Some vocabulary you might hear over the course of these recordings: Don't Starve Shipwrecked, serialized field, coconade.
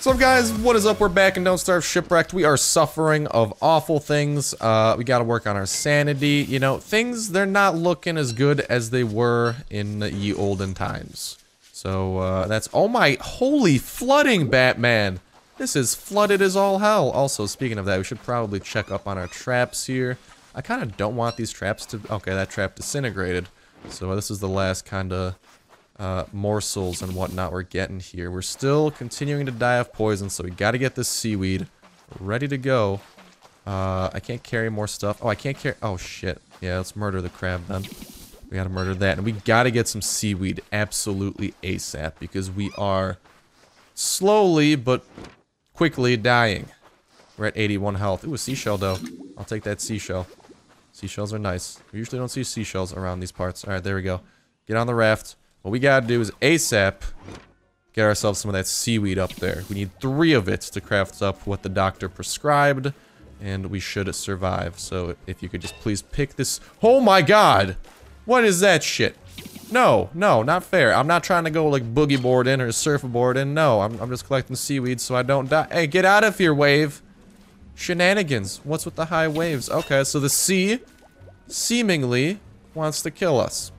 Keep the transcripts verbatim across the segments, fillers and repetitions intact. So guys, what is up? We're back in Don't Starve Shipwrecked. We are suffering of awful things. Uh, we gotta work on our sanity. You know, things, they're not looking as good as they were in ye olden times. So, uh, that's, oh my, holy flooding, Batman! This is flooded as all hell. Also, speaking of that, we should probably check up on our traps here. I kinda don't want these traps to, okay, that trap disintegrated. So this is the last kinda... Uh, morsels and whatnot we're getting here. We're still continuing to die of poison, so we gotta get this seaweed ready to go. Uh, I can't carry more stuff. Oh, I can't carry- oh shit. Yeah, let's murder the crab then. We gotta murder that, and we gotta get some seaweed absolutely ASAP, because we are slowly but quickly dying. We're at eighty-one health. Ooh, a seashell though. I'll take that seashell. Seashells are nice. We usually don't see seashells around these parts. Alright, there we go. Get on the raft. What we gotta do is ASAP get ourselves some of that seaweed up there. We need three of it to craft up what the doctor prescribed, and we should survive. So if you could just please pick this- oh my god! What is that shit? No, no, not fair. I'm not trying to go like boogie board in or surfboard in. No, I'm, I'm just collecting seaweed so I don't die. Hey, get out of here, wave! Shenanigans. What's with the high waves? Okay, so the sea seemingly wants to kill us.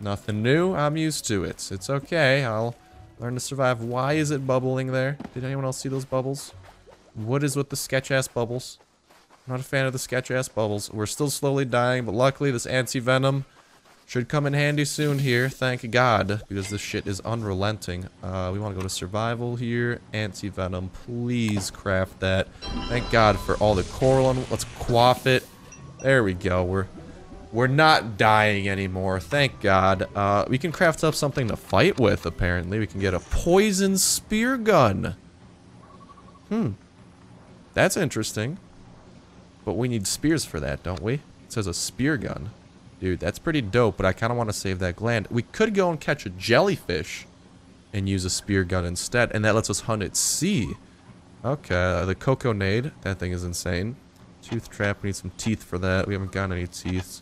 Nothing new. I'm used to it. It's okay. I'll learn to survive. Why is it bubbling there? Did anyone else see those bubbles? What is with the sketch-ass bubbles? I'm not a fan of the sketch-ass bubbles. We're still slowly dying, but luckily this anti-venom should come in handy soon here. Thank God, because this shit is unrelenting. Uh, we want to go to survival here. Anti-venom. Please craft that. Thank God for all the coral. On. Let's quaff it. There we go. We're... We're not dying anymore, thank God. Uh, we can craft up something to fight with, apparently. We can get a poison spear gun. Hmm. That's interesting. But we need spears for that, don't we? It says a spear gun. Dude, that's pretty dope, but I kind of want to save that gland. We could go and catch a jellyfish and use a spear gun instead, and that lets us hunt at sea. Okay, the coconade. That thing is insane. Tooth trap, we need some teeth for that. We haven't got any teeth.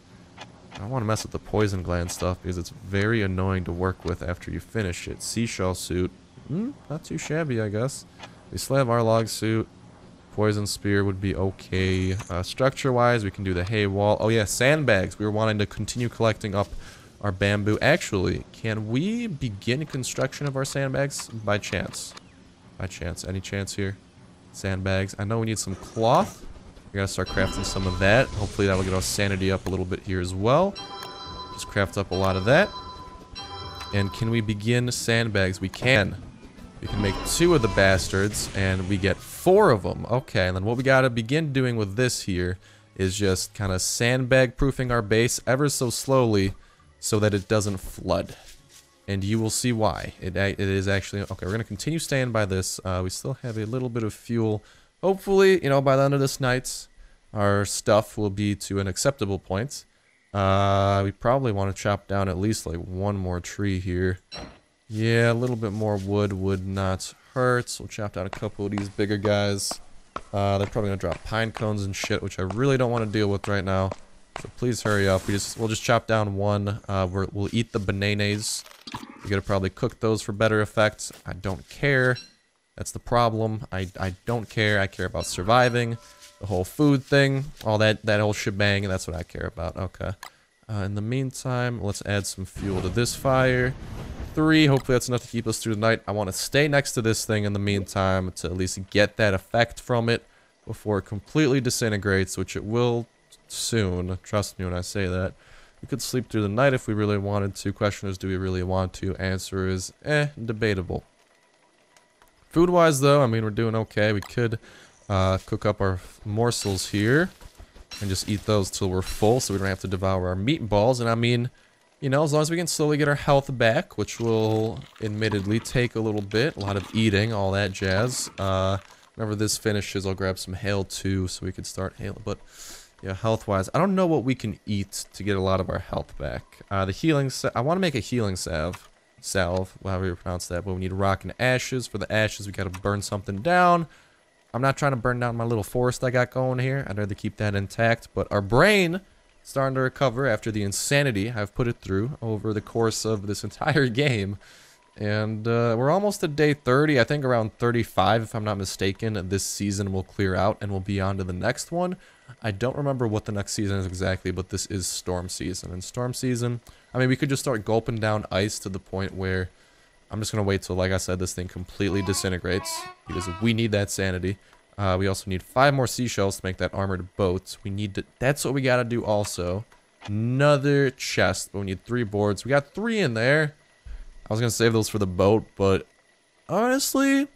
I don't want to mess with the poison gland stuff because it's very annoying to work with after you finish it. Seashell suit. Mm, not too shabby, I guess. We still have our log suit. Poison spear would be okay. Uh, Structure-wise, we can do the hay wall. Oh yeah, sandbags. We were wanting to continue collecting up our bamboo. Actually, can we begin construction of our sandbags by chance? By chance. Any chance here? Sandbags. I know we need some cloth. We gotta start crafting some of that. Hopefully that'll get our sanity up a little bit here as well. Just craft up a lot of that. And can we begin sandbags? We can. We can make two of the bastards, and we get four of them. Okay, and then what we gotta begin doing with this here is just kind of sandbag proofing our base ever so slowly so that it doesn't flood. And you will see why. It, it is actually... Okay, we're gonna continue staying by this. Uh, we still have a little bit of fuel. Hopefully, you know, by the end of this night, our stuff will be to an acceptable point. Uh, we probably want to chop down at least, like, one more tree here. Yeah, a little bit more wood would not hurt. So we'll chop down a couple of these bigger guys. Uh, they're probably going to drop pine cones and shit, which I really don't want to deal with right now. So please hurry up. We just, we'll just chop down one. Uh, we're, we'll eat the bananas. We're going to probably cook those for better effects. I don't care. That's the problem. I, I don't care. I care about surviving. The whole food thing. All that, that whole shebang. That's what I care about. Okay. Uh, in the meantime, let's add some fuel to this fire. Three. Hopefully that's enough to keep us through the night. I want to stay next to this thing in the meantime to at least get that effect from it before it completely disintegrates, which it will soon. Trust me when I say that. We could sleep through the night if we really wanted to. Question is, do we really want to? Answer is, eh, debatable. Food-wise, though, I mean, we're doing okay. We could uh, cook up our morsels here and just eat those till we're full so we don't have to devour our meatballs. And I mean, you know, as long as we can slowly get our health back, which will admittedly take a little bit, a lot of eating, all that jazz. Uh, whenever this finishes, I'll grab some hail, too, so we could start hail. But, yeah, health-wise, I don't know what we can eat to get a lot of our health back. Uh, the healing sa- I want to make a healing salve. Salve, however you pronounce that, but we need rock and ashes. For the ashes, we gotta burn something down. I'm not trying to burn down my little forest I got going here. I'd rather keep that intact, but our brain is starting to recover after the insanity I've put it through over the course of this entire game. And uh, we're almost at day thirty. I think around thirty-five, if I'm not mistaken, this season will clear out and we'll be on to the next one. I don't remember what the next season is exactly, but this is storm season. And storm season, I mean, we could just start gulping down ice to the point where I'm just going to wait till, like I said, this thing completely disintegrates, because we need that sanity. Uh, we also need five more seashells to make that armored boat. We need to, that's what we got to do also. Another chest, but we need three boards. We got three in there. I was going to save those for the boat, but honestly,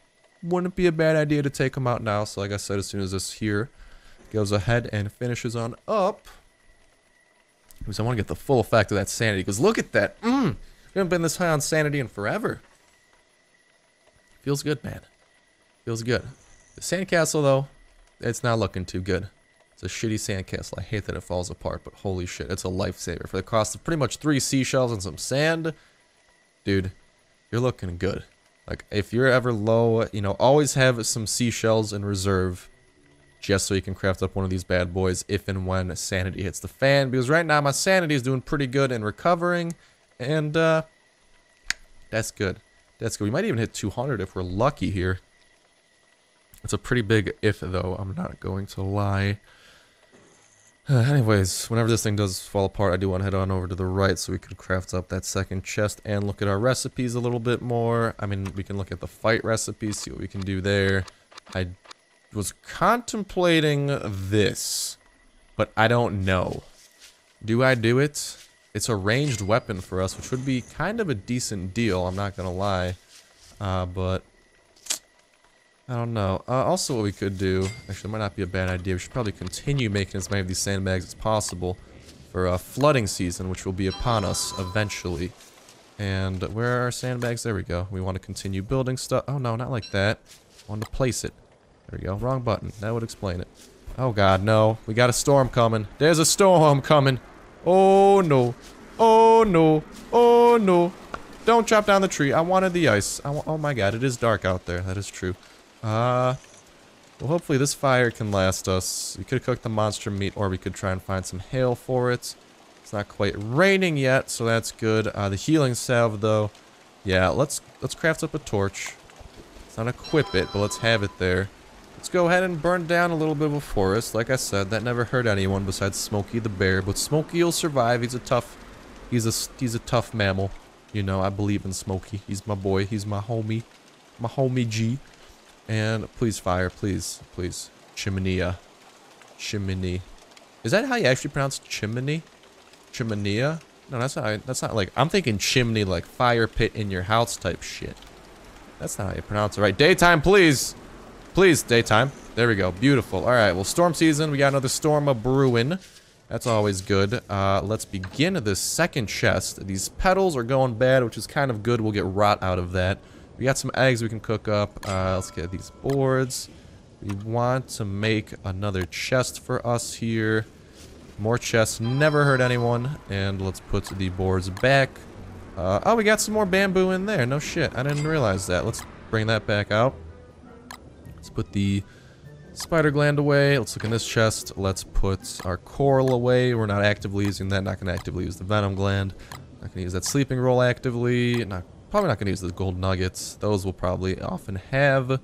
wouldn't be a bad idea to take them out now. So like I said, as soon as this here goes ahead and finishes on up, because I want to get the full effect of that sanity, because look at that. Mm, we haven't been this high on sanity in forever. Feels good, man. Feels good. The sandcastle, though, it's not looking too good. It's a shitty sandcastle. I hate that it falls apart, but holy shit, it's a lifesaver. For the cost of pretty much three seashells and some sand, dude, you're looking good. Like, if you're ever low, you know, always have some seashells in reserve, just so you can craft up one of these bad boys if and when sanity hits the fan. Because right now my sanity is doing pretty good and recovering, and uh, that's good. That's good. We might even hit two hundred if we're lucky here. It's a pretty big if, though, I'm not going to lie. Uh, anyways, whenever this thing does fall apart, I do want to head on over to the right so we could craft up that second chest and look at our recipes a little bit more. I mean, we can look at the fight recipes, see what we can do there. I was contemplating this, but I don't know. Do I do it? It's a ranged weapon for us, which would be kind of a decent deal, I'm not going to lie. Uh, but I don't know. Uh, also, what we could do, actually, it might not be a bad idea. We should probably continue making as many of these sandbags as possible for uh, flooding season, which will be upon us eventually. And where are our sandbags? There we go. We want to continue building stuff. Oh, no, not like that. I wanted to place it. There we go. Wrong button. That would explain it. Oh, God, no. We got a storm coming. There's a storm coming. Oh, no. Oh, no. Oh, no. Don't chop down the tree. I wanted the ice. I wa- oh, my God. It is dark out there. That is true. Uh, well, hopefully this fire can last us. We could cook the monster meat, or we could try and find some hail for it. It's not quite raining yet, so that's good. Uh, the healing salve, though, yeah, let's let's craft up a torch. Let's not equip it, but let's have it there. Let's go ahead and burn down a little bit of a forest. Like I said, that never hurt anyone besides Smokey the bear, but Smokey will survive. He's a tough, he's a he's a tough mammal. You know, I believe in Smokey. He's my boy. He's my homie, my homie G. And please fire, please, please. Chimenea. Chimney. Is that how you actually pronounce chimney? Chimenea? No, that's not, that's not like, I'm thinking chimney like fire pit in your house type shit. That's not how you pronounce it, right? Daytime, please. Please, daytime. There we go. Beautiful. All right, well, storm season. We got another storm a-brewing. That's always good. Uh, let's begin this second chest. These petals are going bad, which is kind of good. We'll get rot out of that. We got some eggs we can cook up. Uh, let's get these boards. We want to make another chest for us here. More chests never hurt anyone. And let's put the boards back. Uh, oh, we got some more bamboo in there. No shit. I didn't realize that. Let's bring that back out. Let's put the spider gland away. Let's look in this chest. Let's put our coral away. We're not actively using that. Not going to actively use the venom gland. Not going to use that sleeping roll actively. Not Probably not going to use the gold nuggets. Those will probably often have.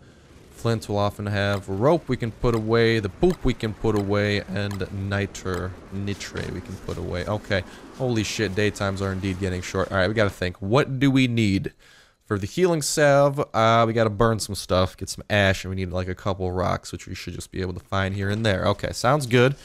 Flint will often have. Rope we can put away. The poop we can put away. And niter, nitre we can put away. Okay. Holy shit. Daytimes are indeed getting short. Alright, we got to think. What do we need? For the healing salve, uh, we got to burn some stuff. Get some ash. And we need like a couple rocks, which we should just be able to find here and there. Okay, sounds good.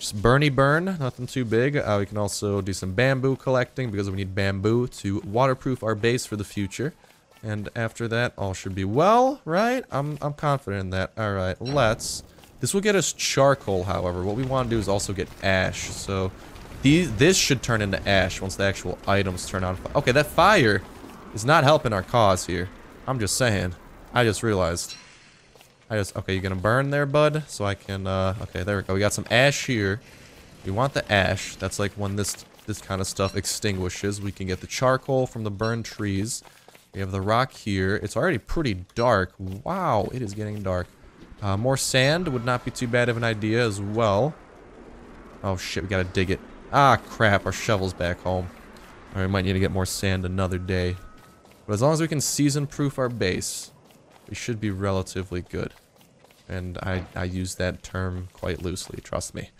Just burny burn, nothing too big. Uh, we can also do some bamboo collecting because we need bamboo to waterproof our base for the future. And after that, all should be well, right? I'm, I'm confident in that. All right, let's. This will get us charcoal, however. What we want to do is also get ash. So these, this should turn into ash once the actual items turn on fire. Okay, that fire is not helping our cause here. I'm just saying. I just realized. I just, okay, you're gonna burn there, bud? So I can, uh, okay, there we go. We got some ash here. We want the ash. That's like when this, this kind of stuff extinguishes. We can get the charcoal from the burned trees. We have the rock here. It's already pretty dark. Wow, it is getting dark. Uh, more sand would not be too bad of an idea as well. Oh shit, we gotta dig it. Ah, crap, our shovel's back home. Alright, we might need to get more sand another day. But as long as we can season-proof our base, we should be relatively good. And I, I use that term quite loosely, trust me.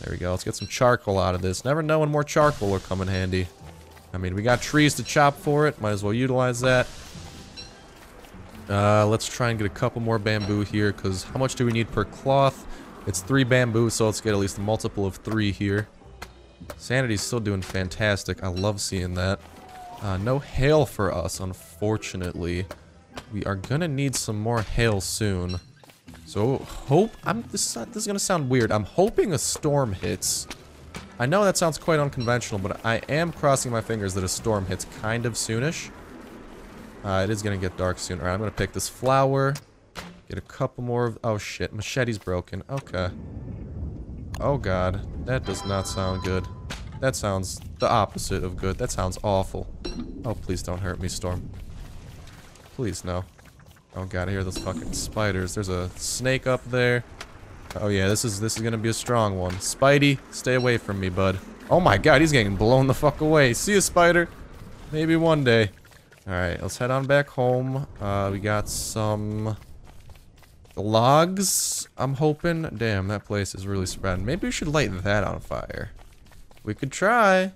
There we go. Let's get some charcoal out of this. Never know when more charcoal will come in handy. I mean, we got trees to chop for it. Might as well utilize that. Uh, let's try and get a couple more bamboo here, because how much do we need per cloth? It's three bamboo, so let's get at least a multiple of three here. Sanity's still doing fantastic. I love seeing that. Uh, no hail for us, unfortunately. We are gonna need some more hail soon. So hope I'm this, this is gonna sound weird. I'm hoping a storm hits. I know that sounds quite unconventional, but I am crossing my fingers that a storm hits kind of soonish. Uh, it is gonna get dark soon. Alright, I'm gonna pick this flower. Get a couple more of oh shit, machete's broken. Okay. Oh god, that does not sound good. That sounds the opposite of good. That sounds awful. Oh please don't hurt me, storm. Please no. Oh god, I hear those fucking spiders. There's a snake up there. Oh yeah, this is this is gonna be a strong one. Spidey, stay away from me, bud. Oh my god, he's getting blown the fuck away. See you, spider. Maybe one day. Alright, let's head on back home. Uh, we got some logs, I'm hoping. Damn, that place is really spreading. Maybe we should light that on fire. We could try.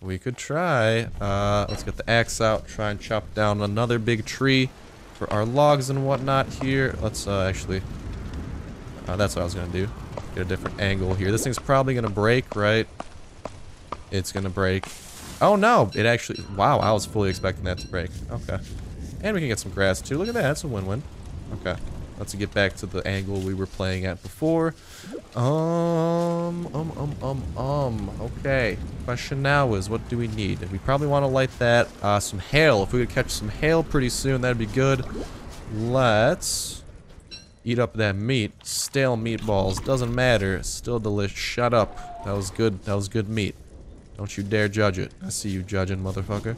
We could try. Uh, let's get the axe out. Try and chop down another big tree for our logs and whatnot here. Let's uh, actually, uh, that's what I was gonna do. Get a different angle here. This thing's probably gonna break, right? It's gonna break. Oh no, it actually, wow, I was fully expecting that to break. Okay. And we can get some grass too. Look at that, that's a win-win. Okay, let's get back to the angle we were playing at before. Um, um, um, um, um, okay. Question now is, what do we need? We probably wanna light that, uh, some hail. If we could catch some hail pretty soon, that'd be good. Let's eat up that meat. Stale meatballs, doesn't matter. Still delicious, shut up. That was good, that was good meat. Don't you dare judge it. I see you judging, motherfucker.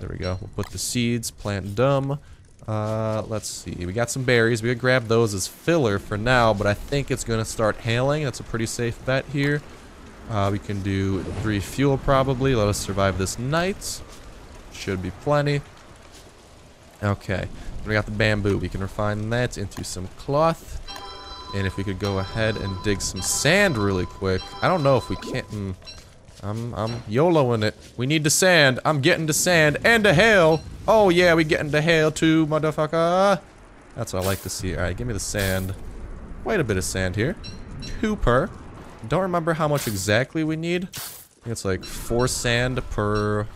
There we go, we'll put the seeds, plant dumb. Uh, let's see, we got some berries. We could grab those as filler for now, but I think it's gonna start hailing. That's a pretty safe bet here. Uh, we can do three fuel probably. Let us survive this night. Should be plenty. Okay, we got the bamboo. We can refine that into some cloth. And if we could go ahead and dig some sand really quick. I don't know if we can't... Mm, I'm, I'm YOLOing it. We need to sand. I'm getting to sand and to hail. Oh yeah, we getting to hail too, motherfucker. That's what I like to see. Alright, give me the sand. Quite a bit of sand here. Two per. Don't remember how much exactly we need. I think it's like four sand per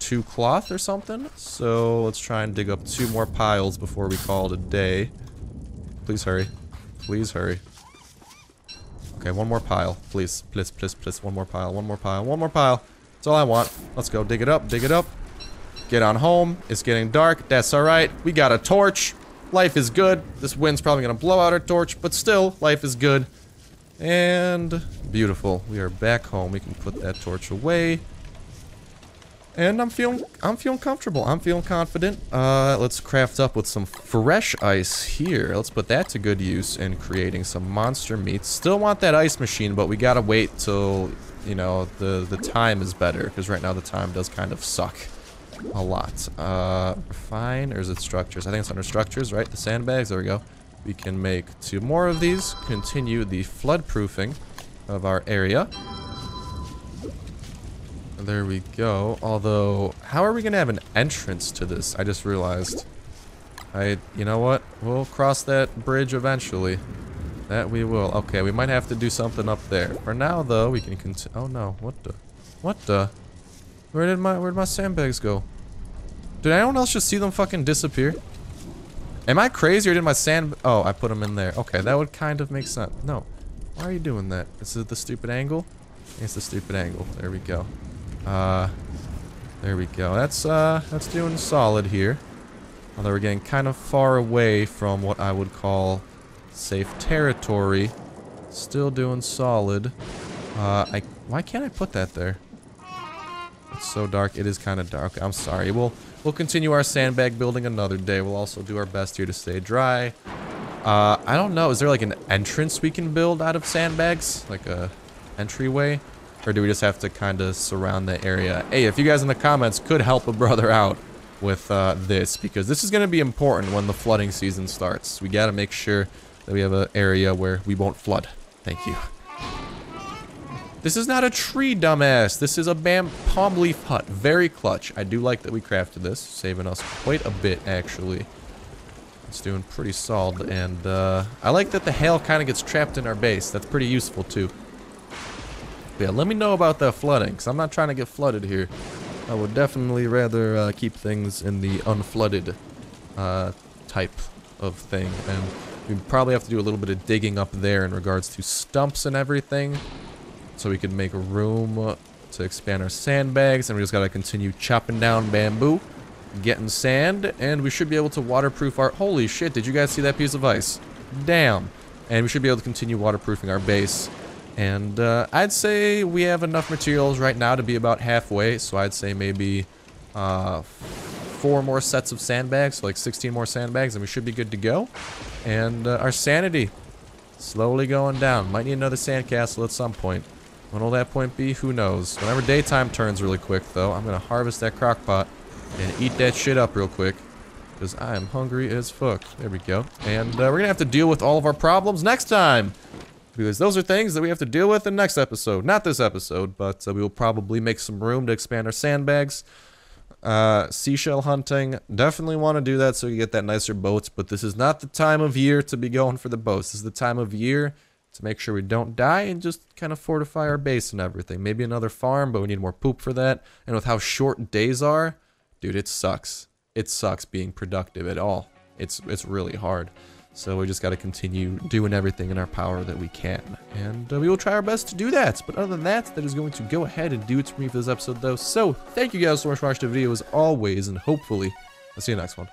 two cloth or something. So let's try and dig up two more piles before we call it a day. Please hurry. Please hurry. Okay, one more pile, please, please, please, please, one more pile, one more pile, one more pile. That's all I want. Let's go dig it up, dig it up. Get on home. It's getting dark. That's all right. We got a torch. Life is good. This wind's probably going to blow out our torch, but still, life is good. And beautiful. We are back home. We can put that torch away. And I'm feeling, I'm feeling comfortable. I'm feeling confident. Uh, let's craft up with some fresh ice here. Let's put that to good use in creating some monster meat. Still want that ice machine, but we gotta wait till, you know, the, the time is better. Because right now the time does kind of suck a lot. Uh, refine, or is it structures? I think it's under structures, right? The sandbags, there we go. We can make two more of these. Continue the floodproofing of our area. There we go. Although, how are we gonna have an entrance to this? I just realized. I, you know what? We'll cross that bridge eventually. That we will. Okay, we might have to do something up there. For now, though, we can continue. Oh no! What the? What the? Where did my Where did my sandbags go? Did anyone else just see them fucking disappear? Am I crazy or did my sand? Oh, I put them in there. Okay, that would kind of make sense. No, why are you doing that? Is it the stupid angle? It's the stupid angle. There we go. Uh, there we go. That's, uh, that's doing solid here. Although we're getting kind of far away from what I would call safe territory. Still doing solid. Uh, I, why can't I put that there? It's so dark. It is kind of dark. I'm sorry. We'll, we'll continue our sandbag building another day. We'll also do our best here to stay dry. Uh, I don't know. Is there like an entrance we can build out of sandbags? Like a entryway? Or do we just have to kind of surround the area? Hey, if you guys in the comments could help a brother out, with uh, this, because this is going to be important when the flooding season starts. We got to make sure that we have an area where we won't flood. Thank you. This is not a tree, dumbass. This is a bam palm leaf hut. Very clutch. I do like that we crafted this, saving us quite a bit, actually. It's doing pretty solid, and uh, I like that the hail kind of gets trapped in our base. That's pretty useful, too. But yeah, let me know about that flooding, because I'm not trying to get flooded here. I would definitely rather uh, keep things in the unflooded uh, type of thing. And we probably have to do a little bit of digging up there in regards to stumps and everything, so we can make room to expand our sandbags. And we just got to continue chopping down bamboo, getting sand, and we should be able to waterproof our... Holy shit, did you guys see that piece of ice? Damn. And we should be able to continue waterproofing our base. And uh, I'd say we have enough materials right now to be about halfway, so I'd say maybe uh, four more sets of sandbags, so like sixteen more sandbags, and we should be good to go. And uh, our sanity slowly going down. Might need another sandcastle at some point. When will that point be? Who knows? Whenever daytime turns really quick, though, I'm gonna harvest that crock pot and eat that shit up real quick, because I am hungry as fuck. There we go. And uh, we're gonna have to deal with all of our problems next time, because those are things that we have to deal with in next episode. Not this episode, but uh, we will probably make some room to expand our sandbags. Uh, seashell hunting. Definitely want to do that so you get that nicer boats, but this is not the time of year to be going for the boats. This is the time of year to make sure we don't die and just kind of fortify our base and everything. Maybe another farm, but we need more poop for that. And with how short days are, dude, it sucks. It sucks being productive at all. It's it's really hard. So we just got to continue doing everything in our power that we can. And uh, we will try our best to do that. But other than that, that is going to go ahead and do it for me for this episode, though. So thank you guys so much for watching the video as always, and hopefully I'll see you next one.